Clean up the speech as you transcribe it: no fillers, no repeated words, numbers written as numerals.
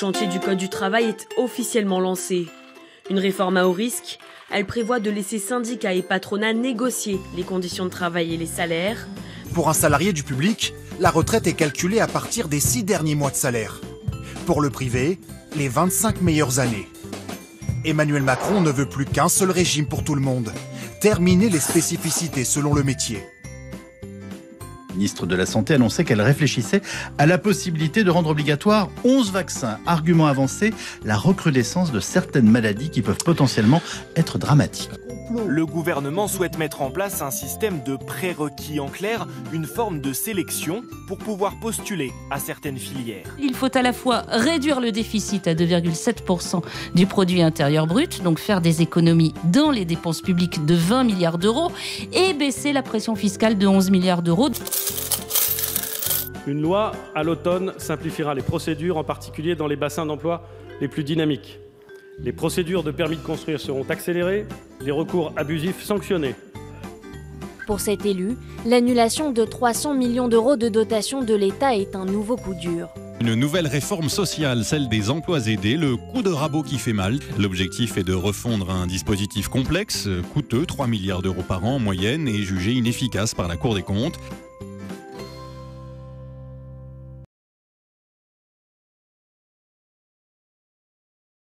chantier du Code du travail est officiellement lancé. Une réforme à haut risque, elle prévoit de laisser syndicats et patronats négocier les conditions de travail et les salaires. Pour un salarié du public, la retraite est calculée à partir des 6 derniers mois de salaire. Pour le privé, les 25 meilleures années. Emmanuel Macron ne veut plus qu'un seul régime pour tout le monde. Terminer les spécificités selon le métier. La ministre de la Santé annonçait qu'elle réfléchissait à la possibilité de rendre obligatoire 11 vaccins. Argument avancé, la recrudescence de certaines maladies qui peuvent potentiellement être dramatiques. Le gouvernement souhaite mettre en place un système de prérequis, en clair, une forme de sélection pour pouvoir postuler à certaines filières. Il faut à la fois réduire le déficit à 2,7% du produit intérieur brut, donc faire des économies dans les dépenses publiques de 20 milliards d'euros et baisser la pression fiscale de 11 milliards d'euros. Une loi à l'automne simplifiera les procédures, en particulier dans les bassins d'emploi les plus dynamiques. Les procédures de permis de construire seront accélérées, les recours abusifs sanctionnés. Pour cet élu, l'annulation de 300 millions d'euros de dotation de l'État est un nouveau coup dur. Une nouvelle réforme sociale, celle des emplois aidés, le coup de rabot qui fait mal. L'objectif est de refondre un dispositif complexe, coûteux, 3 milliards d'euros par an en moyenne, et jugé inefficace par la Cour des comptes.